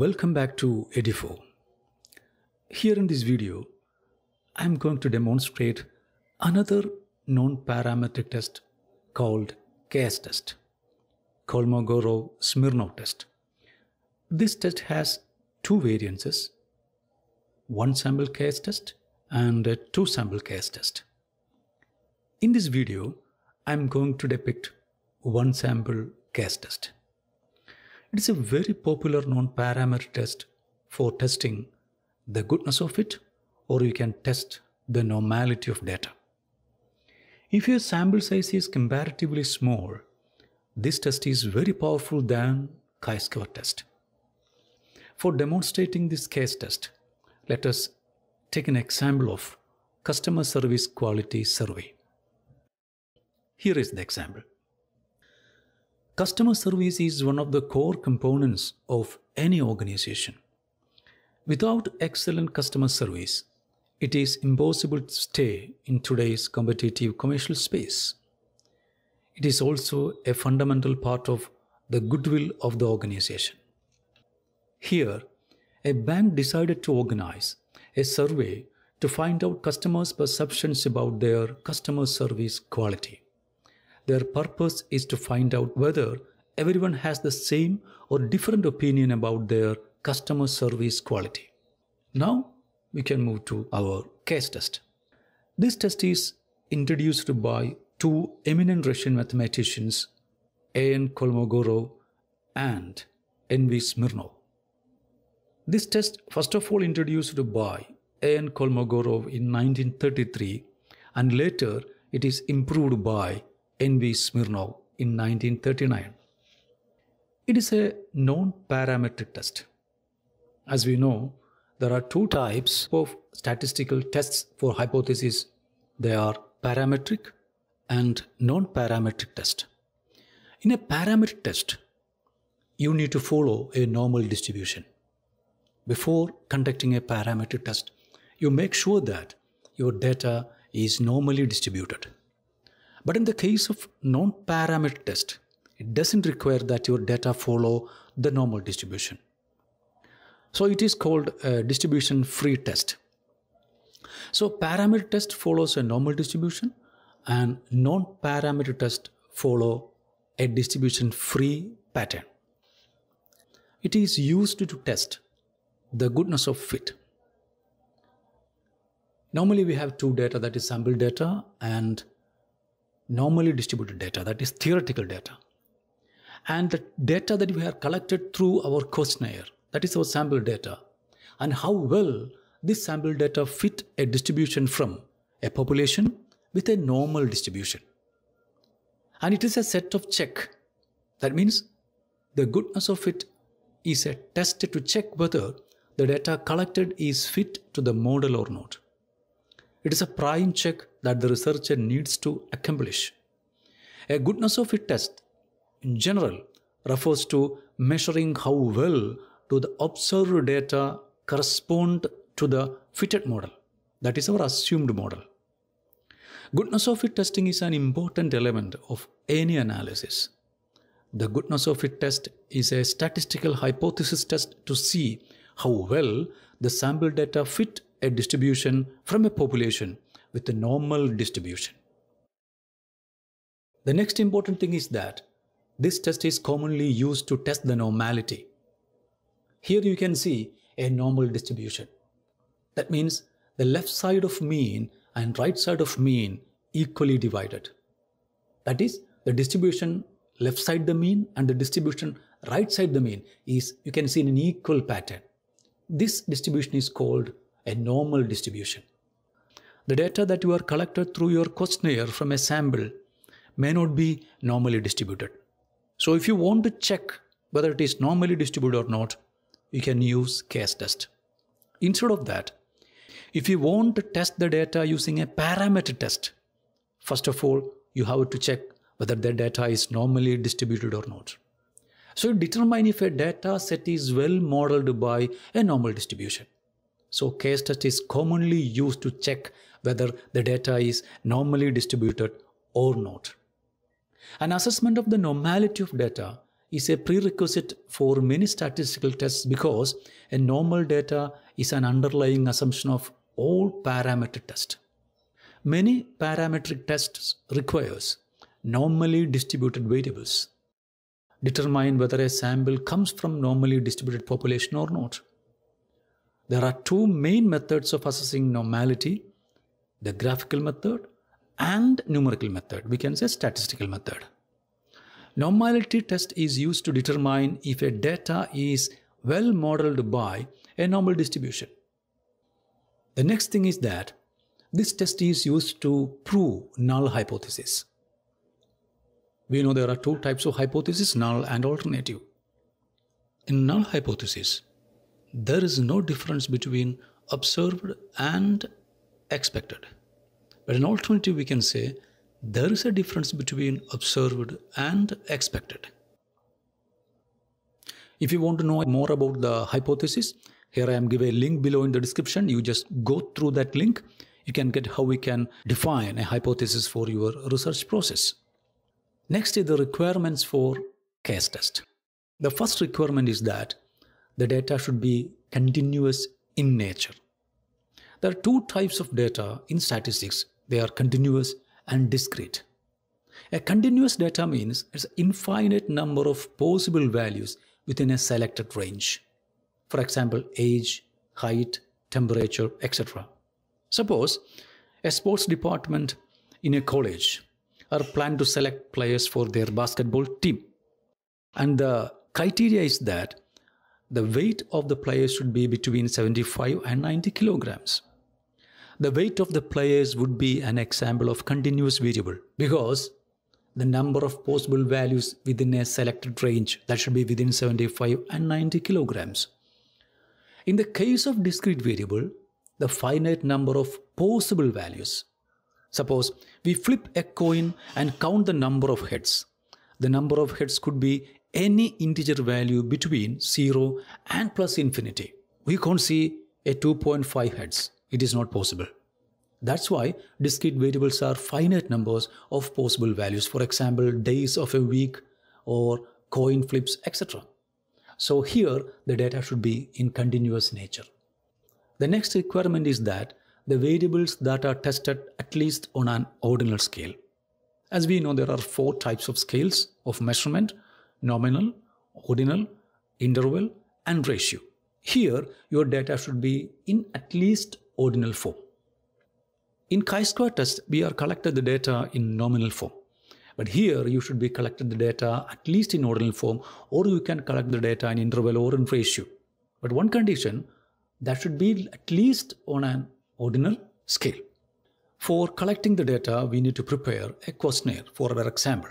Welcome back to Edifo. Here in this video, I'm going to demonstrate another non-parametric test called K-S Test, Kolmogorov-Smirnov test. This test has two variances, one sample K-S test and a two sample K-S test. In this video, I'm going to depict one sample K-S test. It is a very popular non-parametric test for testing the goodness of it, or you can test the normality of data. If your sample size is comparatively small, this test is very powerful than Chi-Square test. For demonstrating this K-S test, let us take an example of customer service quality survey. Here is the example. Customer service is one of the core components of any organization. Without excellent customer service, it is impossible to stay in today's competitive commercial space. It is also a fundamental part of the goodwill of the organization. Here, a bank decided to organize a survey to find out customers' perceptions about their customer service quality. Their purpose is to find out whether everyone has the same or different opinion about their customer service quality. Now we can move to our K-S test. This test is introduced by two eminent Russian mathematicians, A.N. Kolmogorov and N.V. Smirnov. This test first of all introduced by A.N. Kolmogorov in 1933, and later it is improved by N.V. Smirnov in 1939. It is a non-parametric test. As we know, there are two types of statistical tests for hypotheses. They are parametric and non-parametric test. In a parametric test, you need to follow a normal distribution. Before conducting a parametric test, you make sure that your data is normally distributed. But in the case of non-parametric test, it doesn't require that your data follow the normal distribution. So it is called a distribution-free test. So parametric test follows a normal distribution and non-parametric test follow a distribution-free pattern. It is used to test the goodness of fit. Normally we have two data, that is sample data and normally distributed data, that is theoretical data, and the data that we have collected through our questionnaire, that is our sample data, and how well this sample data fit a distribution from a population with a normal distribution. And it is a set of check. That means the goodness of it is a test to check whether the data collected is fit to the model or not. It is a prime check that the researcher needs to accomplish. A goodness of fit test, in general, refers to measuring how well do the observed data correspond to the fitted model, that is our assumed model. Goodness of fit testing is an important element of any analysis. The goodness of fit test is a statistical hypothesis test to see how well the sample data fit a distribution from a population with a normal distribution. The next important thing is that this test is commonly used to test the normality. Here you can see a normal distribution. That means the left side of mean and right side of mean equally divided. That is, the distribution left side the mean and the distribution right side the mean is, you can see, in an equal pattern. This distribution is called a normal distribution. The data that you are collected through your questionnaire from a sample may not be normally distributed. So if you want to check whether it is normally distributed or not, you can use K-S test. Instead of that, if you want to test the data using a parametric test, first of all, you have to check whether the data is normally distributed or not. So you determine if a data set is well modeled by a normal distribution. So K-S test is commonly used to check whether the data is normally distributed or not. An assessment of the normality of data is a prerequisite for many statistical tests because a normal data is an underlying assumption of all parametric tests. Many parametric tests requires normally distributed variables. Determine whether a sample comes from normally distributed population or not. There are two main methods of assessing normality, the graphical method and numerical method, we can say statistical method. Normality test is used to determine if a data is well modeled by a normal distribution. The next thing is that this test is used to prove null hypothesis. We know there are two types of hypothesis, null and alternative. In null hypothesis, there is no difference between observed and expected. But in alternative, we can say there is a difference between observed and expected. If you want to know more about the hypothesis, here I am giving a link below in the description. You just go through that link. You can get how we can define a hypothesis for your research process. Next is the requirements for K-S test. The first requirement is that the data should be continuous in nature. There are two types of data in statistics. They are continuous and discrete. A continuous data means it's an infinite number of possible values within a selected range. For example, age, height, temperature, etc. Suppose a sports department in a college are planned to select players for their basketball team. And the criteria is that the weight of the players should be between 75 and 90 kilograms. The weight of the players would be an example of continuous variable because the number of possible values within a selected range that should be within 75 and 90 kilograms. In the case of discrete variable, the finite number of possible values. Suppose we flip a coin and count the number of heads. The number of heads could be any integer value between 0 and plus infinity. We can't see a 2.5 heads. It is not possible. That's why discrete variables are finite numbers of possible values. For example, days of a week or coin flips, etc. So here the data should be in continuous nature. The next requirement is that the variables that are tested at least on an ordinal scale. As we know, there are four types of scales of measurement: nominal, ordinal, interval, and ratio. Here, your data should be in at least ordinal form. In Chi-Square test, we are collected the data in nominal form. But here, you should be collected the data at least in ordinal form, or you can collect the data in interval or in ratio. But one condition, that should be at least on an ordinal scale. For collecting the data, we need to prepare a questionnaire for our example.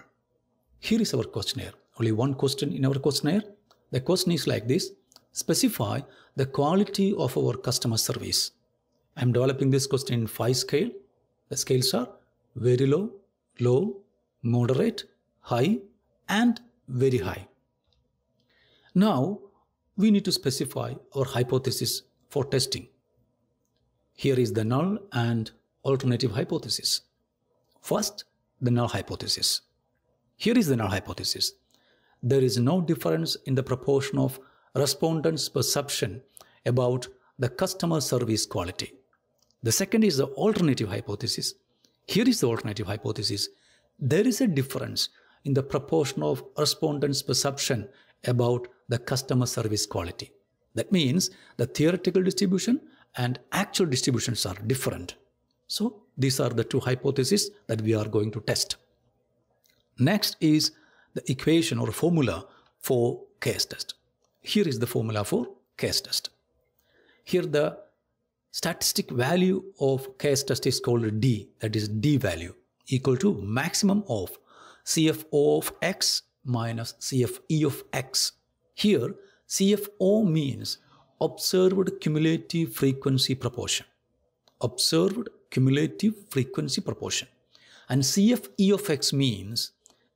Here is our questionnaire. Only one question in our questionnaire. The question is like this: specify the quality of our customer service. I am developing this question in 5 scale. The scales are very low, low, moderate, high, and very high. Now, we need to specify our hypothesis for testing. Here is the null and alternative hypothesis. First, the null hypothesis. Here is the null hypothesis. There is no difference in the proportion of respondents' perception about the customer service quality. The second is the alternative hypothesis. Here is the alternative hypothesis. There is a difference in the proportion of respondents' perception about the customer service quality. That means the theoretical distribution and actual distributions are different. So these are the two hypotheses that we are going to test. Next is the equation or formula for K-S test. Here is the formula for K-S test. Here the statistic value of K-S test is called D, that is D value equal to maximum of CFO of X minus CFE of X. Here CFO means observed cumulative frequency proportion. Observed cumulative frequency proportion. And CFE of X means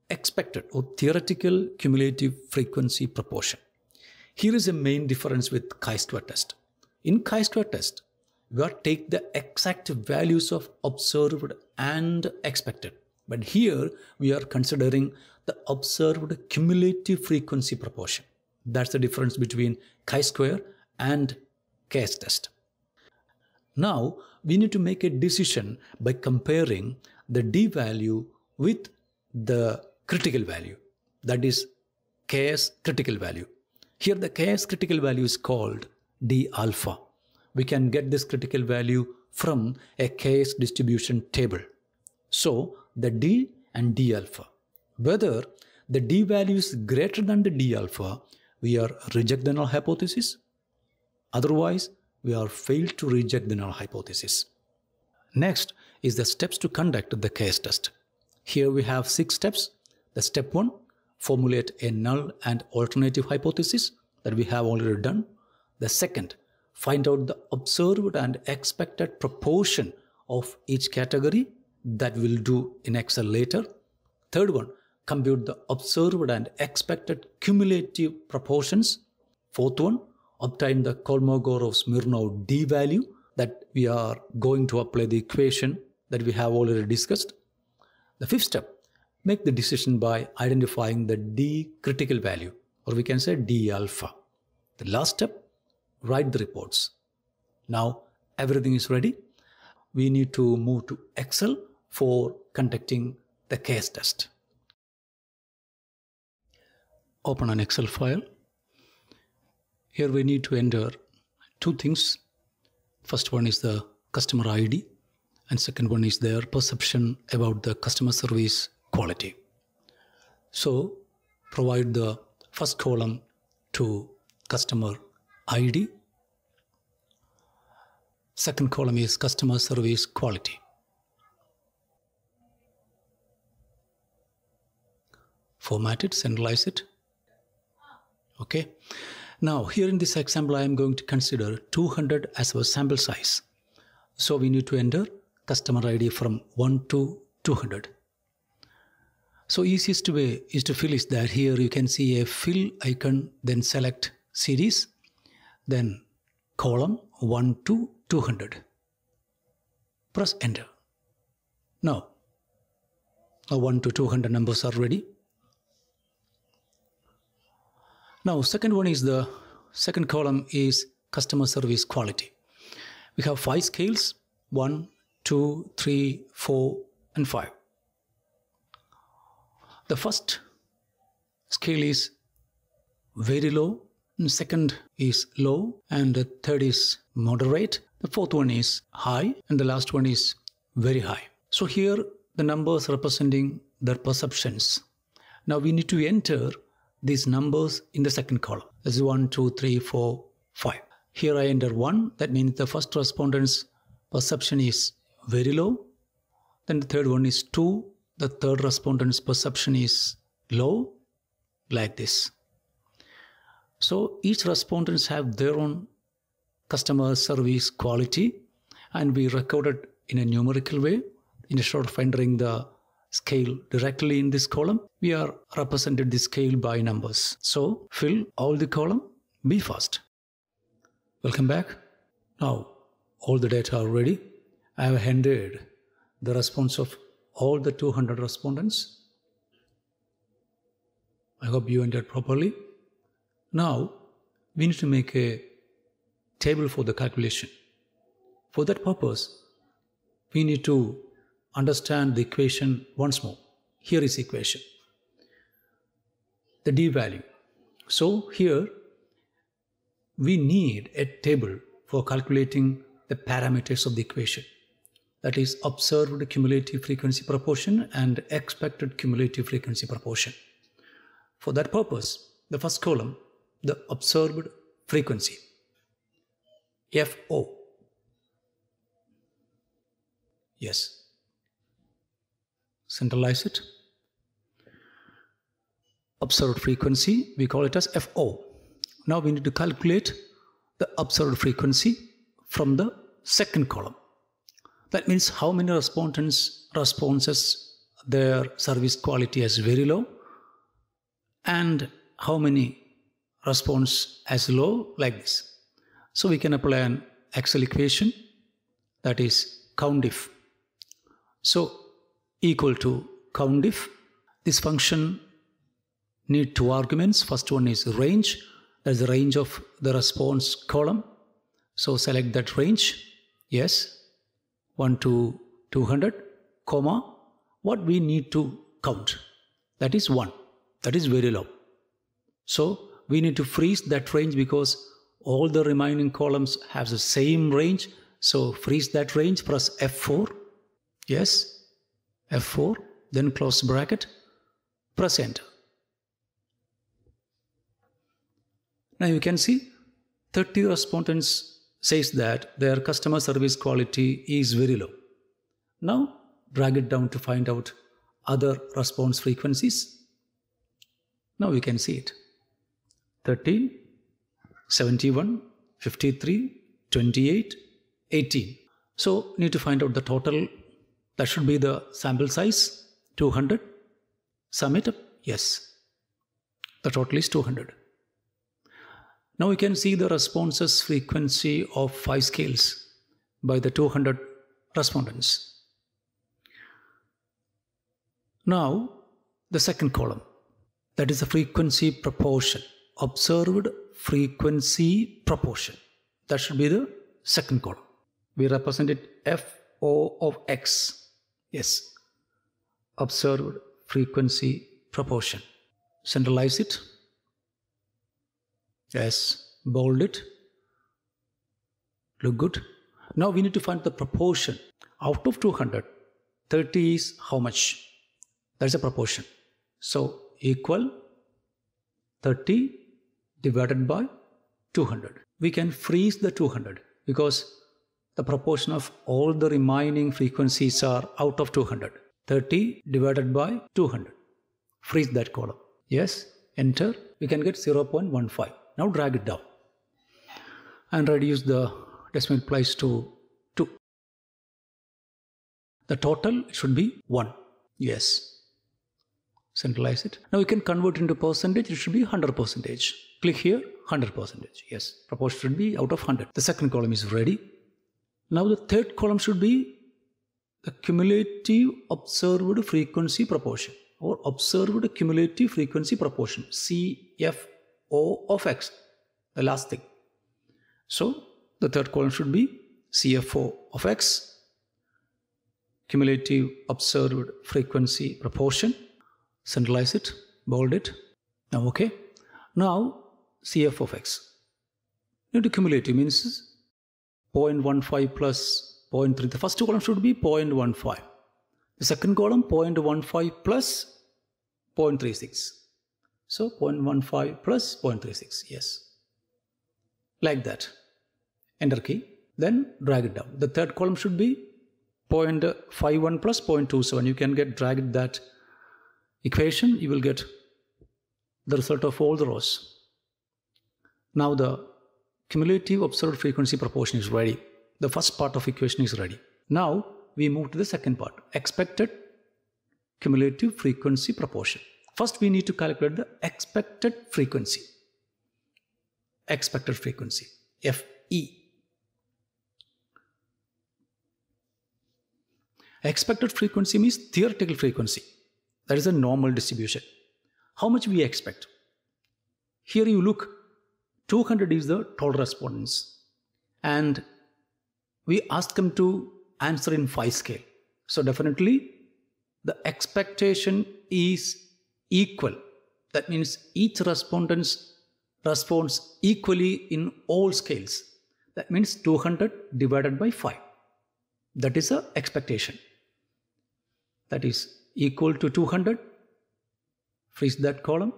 expected or theoretical cumulative frequency proportion. Here is a main difference with chi-square test. In chi-square test, we are take the exact values of observed and expected. But here we are considering the observed cumulative frequency proportion. That's the difference between chi-square and K-S test. Now, we need to make a decision by comparing the D value with the critical value, that is K-S critical value. Here the K-S critical value is called D alpha. We can get this critical value from a K-S distribution table. So the D and D alpha. Whether the D value is greater than the D alpha, we are reject the null hypothesis. Otherwise, we are failed to reject the null hypothesis. Next is the steps to conduct the K-S test. Here we have 6 steps. The step 1, formulate a null and alternative hypothesis, that we have already done. The second, find out the observed and expected proportion of each category, that we'll do in Excel later. Third one, compute the observed and expected cumulative proportions. Fourth one, obtain the Kolmogorov-Smirnov D value, that we are going to apply the equation that we have already discussed. The 5th step, make the decision by identifying the D critical value, or we can say D alpha. The last step, write the reports. Now everything is ready. We need to move to Excel for conducting the K-S test. Open an Excel file. Here we need to enter 2 things. First one is the customer ID, and second one is their perception about the customer service quality. So provide the first column to customer ID. Second column is customer service quality. Format it, centralize it. Okay. Now here in this example, I am going to consider 200 as our sample size. So we need to enter customer ID from 1 to 200. So easiest way is to fill is that here you can see a fill icon, then select series, then column 1 to 200. Press enter. Now 1 to 200 numbers are ready. Now second column is customer service quality. We have 5 scales, 1, 2, 3, 4 and 5. The first scale is very low, and second is low, and the third is moderate, the fourth one is high, and the last one is very high. So here the numbers representing their perceptions. Now we need to enter these numbers in the second column. This is 1, 2, 3, 4, 5. Here I enter 1, that means the first respondent's perception is very low, then the third one is 2, the third respondent's perception is low, like this. So each respondents have their own customer service quality, and we recorded in a numerical way. Instead of entering the scale directly in this column, we are represented the scale by numbers. So fill all the column, be fast. Welcome back. Now all the data are ready. I have entered the response of all the 200 respondents. I hope you entered properly. Now we need to make a table for the calculation. For that purpose, we need to understand the equation once more. Here is the equation, the D value. So here we need a table for calculating the parameters of the equation, that is observed cumulative frequency proportion and expected cumulative frequency proportion. For that purpose, the first column, the observed frequency, FO. Yes. Centralize it. Observed frequency, we call it as FO. Now we need to calculate the observed frequency from the second column. That means how many respondents responses their service quality as very low, and how many response as low, like this. So we can apply an Excel equation, that is COUNTIF. So equal to COUNTIF. This function need two arguments. First one is range, that's the range of the response column. So select that range, yes, 1 to 200, comma, what we need to count, that is 1, that is very low. So we need to freeze that range because all the remaining columns have the same range. So freeze that range, press F4, yes, F4, then close bracket, press enter. Now you can see 30 respondents says that their customer service quality is very low. Now drag it down to find out other response frequencies. Now you can see it. 13, 71, 53, 28, 18. So need to find out the total. That should be the sample size, 200. Sum it up, yes. The total is 200. Now we can see the responses frequency of 5 scales by the 200 respondents. Now the second column, that is the frequency proportion, observed frequency proportion. That should be the second column. We represent it FO of X. Yes, observed frequency proportion. Centralize it. Yes, bold it. Look good. Now we need to find the proportion. Out of 200, 30 is how much? That's the proportion. So equal 30 divided by 200. We can freeze the 200 because the proportion of all the remaining frequencies are out of 200. 30 divided by 200. Freeze that column. Yes, enter. We can get 0.15. Now drag it down and reduce the decimal place to 2. The total should be 1. Yes. Centralize it. Now you can convert into percentage. It should be 100%. Click here, 100%. Yes. Proportion should be out of 100. The second column is ready. Now the third column should be the cumulative observed frequency proportion or observed cumulative frequency proportion, CF. O of X, the last thing. So the third column should be CFO of X, cumulative observed frequency proportion. Centralize it, bold it. Now okay. Now CF of X. Now the cumulative means 0.15 plus 0.3. The first two columns should be 0.15. The second column 0.15 plus 0.36. So 0.15 plus 0.36, yes. Like that. Enter key. Then drag it down. The third column should be 0.51 plus 0.27. You can get dragged that equation. You will get the result of all the rows. Now the cumulative observed frequency proportion is ready. The first part of equation is ready. Now we move to the second part. Expected cumulative frequency proportion. First, we need to calculate the expected frequency, FE. Expected frequency means theoretical frequency. That is a normal distribution. How much we expect? Here you look, 200 is the total respondents. And we ask them to answer in 5 scale. So definitely, the expectation is equal. That means each respondent's responds equally in all scales. That means 200 divided by 5. That is the expectation. That is equal to 200. Freeze that column.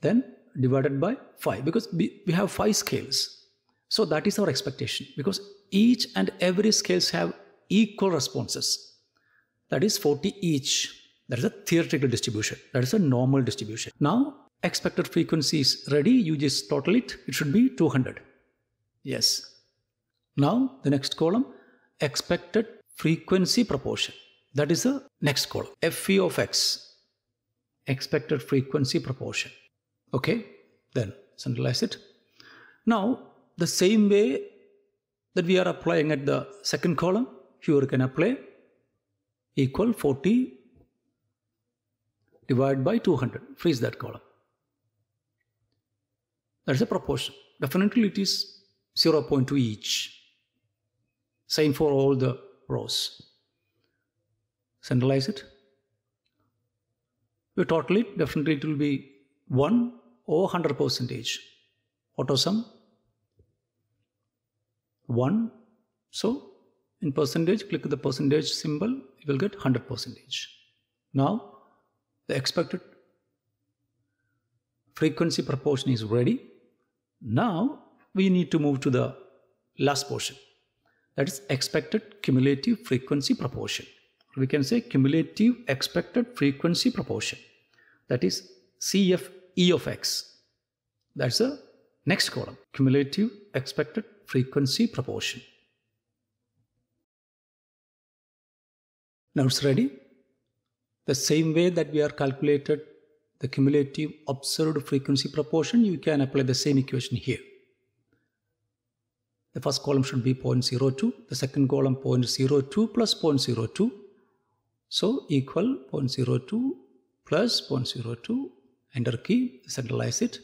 Then divided by 5. Because we have 5 scales. So that is our expectation. Because each and every scales have equal responses. That is 40 each. That is a theoretical distribution. That is a normal distribution. Now, expected frequency is ready. You just total it. It should be 200. Yes. Now, the next column, expected frequency proportion. That is the next column. FE of X. Expected frequency proportion. Okay. Then, centralize it. Now, the same way that we are applying at the second column, here you can apply equal 40 divided by 200. Freeze that column. That's a proportion. Definitely it is 0.2 each. Same for all the rows. Centralize it. We total it, definitely it will be 1 over 100%. Auto sum 1. So in percentage, click the percentage symbol, you will get 100%. Now the expected frequency proportion is ready. Now we need to move to the last portion, that is expected cumulative frequency proportion. We can say cumulative expected frequency proportion, that is CFE of X. That's the next column, cumulative expected frequency proportion. Now it's ready. The same way that we are calculated the cumulative observed frequency proportion, you can apply the same equation here. The first column should be 0.02, the second column 0.02 plus 0.02. So equal 0.02 plus 0.02, enter key, centralize it.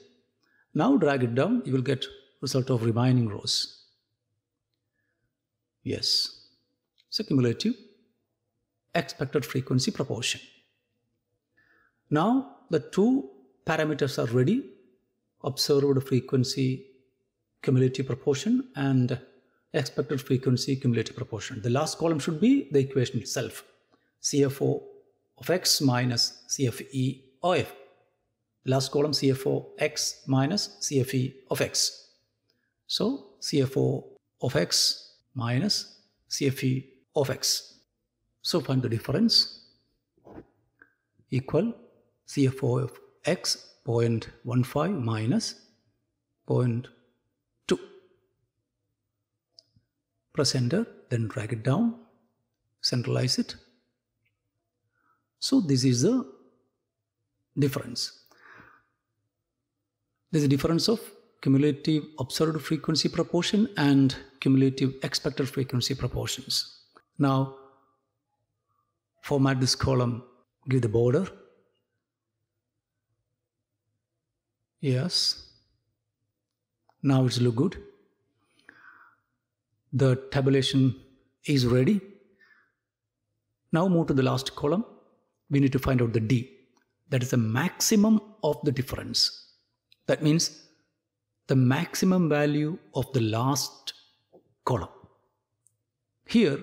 Now drag it down, you will get result of remaining rows. Yes, it's a cumulative expected frequency proportion. Now the two parameters are ready, observed frequency cumulative proportion and expected frequency cumulative proportion. The last column should be the equation itself, CFO of X minus CFE of. Last column CFO X minus CFE of X. So CFO of X minus CFE of X. So find the difference, equal CFO of X 0.15 minus 0.2. Press enter, then drag it down, centralize it. So this is the difference. There's a difference of cumulative observed frequency proportion and cumulative expected frequency proportions. Now format this column, give the border. Yes. Now it's look good. The tabulation is ready. Now move to the last column. We need to find out the D. That is the maximum of the difference. That means the maximum value of the last column. Here,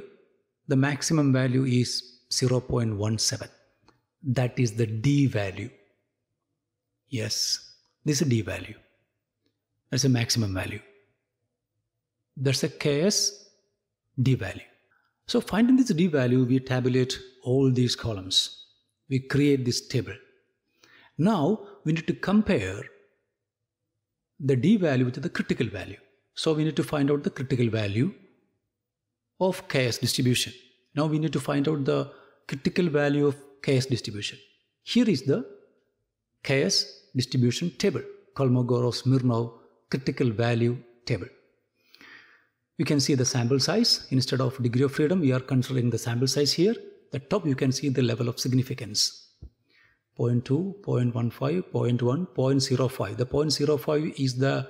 the maximum value is 0.17. That is the D value. Yes, this is D value. That's a maximum value. That's a K-S D value. So finding this D value, we tabulate all these columns. We create this table. Now we need to compare the D value with the critical value. So we need to find out the critical value of K-S distribution. Now we need to find out the critical value of K-S distribution. Here is the K-S distribution table, Kolmogorov-Smirnov critical value table. You can see the sample size. Instead of degree of freedom, we are considering the sample size here. The top you can see the level of significance. 0.2, 0.15, 0.1, 0.05. The 0.05 is the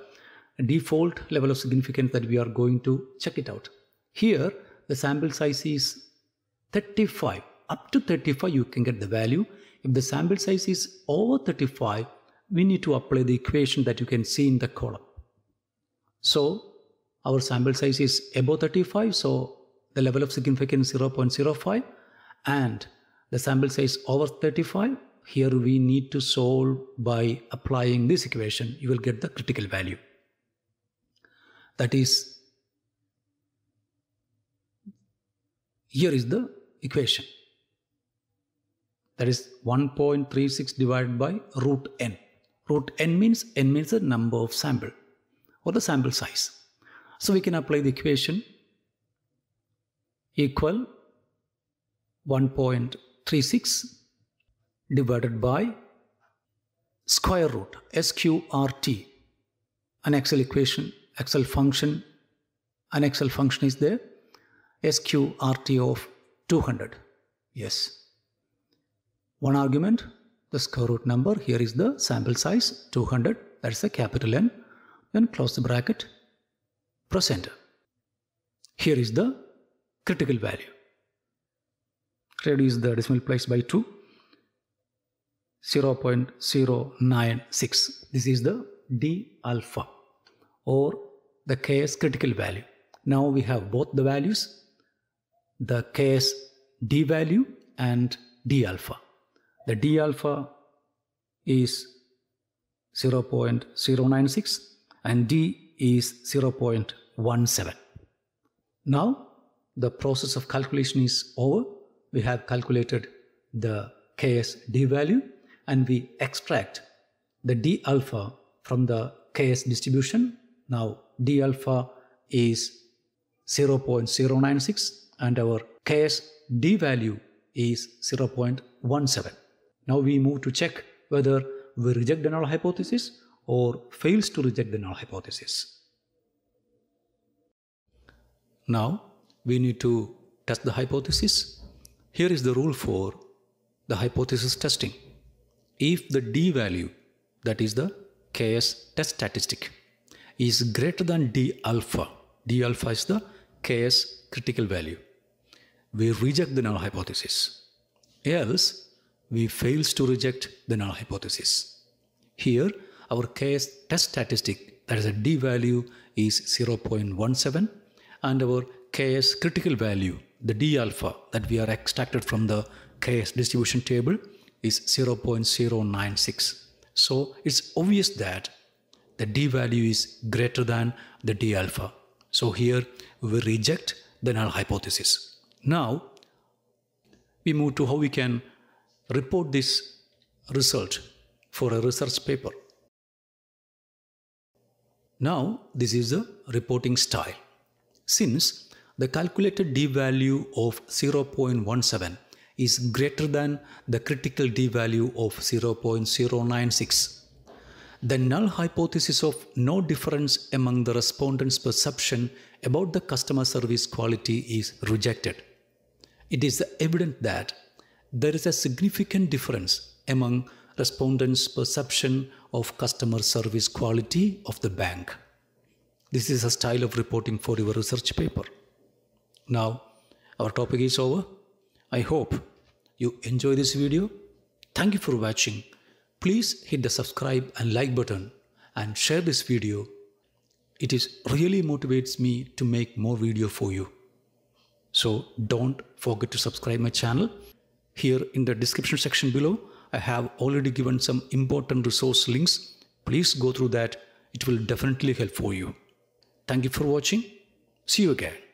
default level of significance that we are going to check it out. Here, the sample size is 35. Up to 35, you can get the value. If the sample size is over 35, we need to apply the equation that you can see in the column. So, our sample size is above 35, so the level of significance is 0.05. And the sample size over 35, here we need to solve by applying this equation. You will get the critical value. That is, here is the equation. That is 1.36 divided by root n. Root n means the number of sample or the sample size. So we can apply the equation equal 1.36 divided by square root, SQRT, an Excel equation, Excel function, an Excel function is there, SQRT of 200, yes. One argument, the square root number. Here is the sample size 200, that's the capital N, then close the bracket, press enter. Here is the critical value. Reduce the decimal place by 2, 0.096. This is the D alpha or the K-S critical value. Now we have both the values, the K-S D value and D alpha. The D alpha is 0.096 and D is 0.17. Now the process of calculation is over. We have calculated the K-S D value and we extract the D alpha from the K-S distribution. Now D alpha is 0.096 and our K-S D value is 0.17. Now we move to check whether we reject the null hypothesis or fails to reject the null hypothesis. Now we need to test the hypothesis. Here is the rule for the hypothesis testing. If the D value, that is the K-S test statistic, is greater than D alpha is the K-S critical value, we reject the null hypothesis. Else, we fails to reject the null hypothesis. Here, our K-S test statistic, that is a D value, is 0.17 and our K-S critical value, the D alpha that we are extracted from the K-S distribution table, is 0.096. So it's obvious that the D value is greater than the D alpha. So here we reject the null hypothesis. Now we move to how we can report this result for a research paper. Now this is the reporting style. Since the calculated D value of 0.17 is greater than the critical D value of 0.096. The null hypothesis of no difference among the respondents' perception about the customer service quality is rejected. It is evident that there is a significant difference among respondents' perception of customer service quality of the bank. This is a style of reporting for your research paper. Now, our topic is over. I hope you enjoy this video. Thank you for watching. Please hit the subscribe and like button and share this video. It is really motivates me to make more video for you. So don't forget to subscribe my channel. Here in the description section below, I have already given some important resource links. Please go through that. It will definitely help for you. Thank you for watching. See you again.